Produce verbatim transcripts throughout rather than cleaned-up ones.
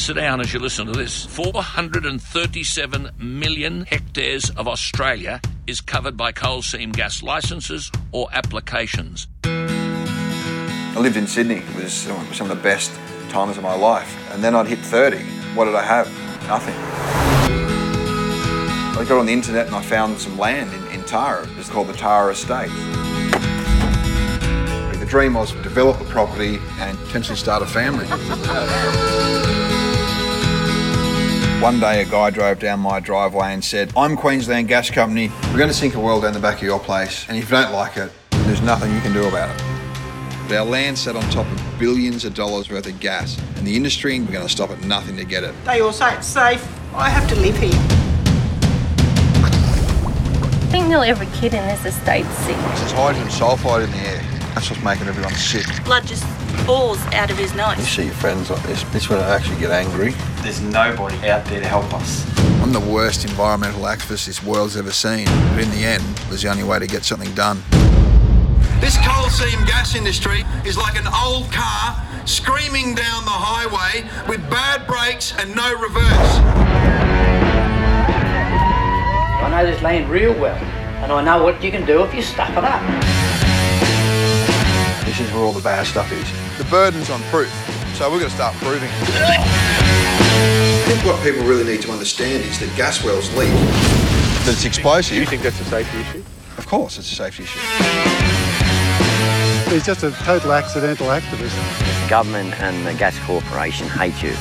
sit down as you listen to this. four hundred thirty-seven million hectares of Australia is covered by coal seam gas licences or applications. I lived in Sydney. It was some of the best times of my life. And then I'd hit thirty. What did I have? Nothing. I got on the internet and I found some land in, in Tara. It's called the Tara Estate. The dream was to develop a property and potentially start a family. One day a guy drove down my driveway and said, "I'm Queensland Gas Company. We're going to sink a well down the back of your place, and if you don't like it, there's nothing you can do about it." Our land sat on top of billions of dollars worth of gas, and the industry, we're going to stop at nothing to get it. They all say it's safe. I have to live here. I think nearly every kid in this estate's sick. There's hydrogen sulfide in the air. That's what's making everyone sick. Blood just falls out of his nose. You see your friends like this. This is when I actually get angry. There's nobody out there to help us. I'm the worst environmental activist this world's ever seen. But in the end, it was the only way to get something done. This coal seam gas industry is like an old car screaming down the highway with bad brakes and no reverse. I know this land real well, and I know what you can do if you stuff it up. This is where all the bad stuff is. The burden's on proof, so we've got to start proving it. I think what people really need to understand is that gas wells leak. That it's explosive. Do you think that's a safety issue? Of course, it's a safety issue. He's just a total accidental activist. The government and the gas corporation hate you.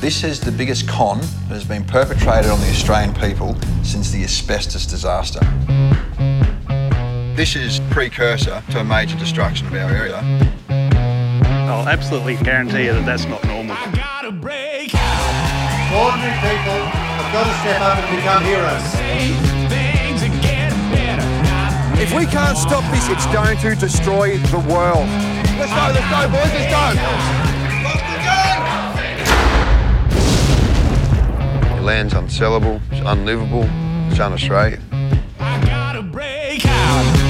This is the biggest con that has been perpetrated on the Australian people since the asbestos disaster. This is precursor to a major destruction of our area. I'll absolutely guarantee you that that's not normal. I gotta break out. Ordinary people have got to step up and become heroes. If we can't stop this, it's going to destroy the world. Let's go, let's go, boys, let's go! The land's unsellable, it's unlivable, it's un-Australian. I gotta break out.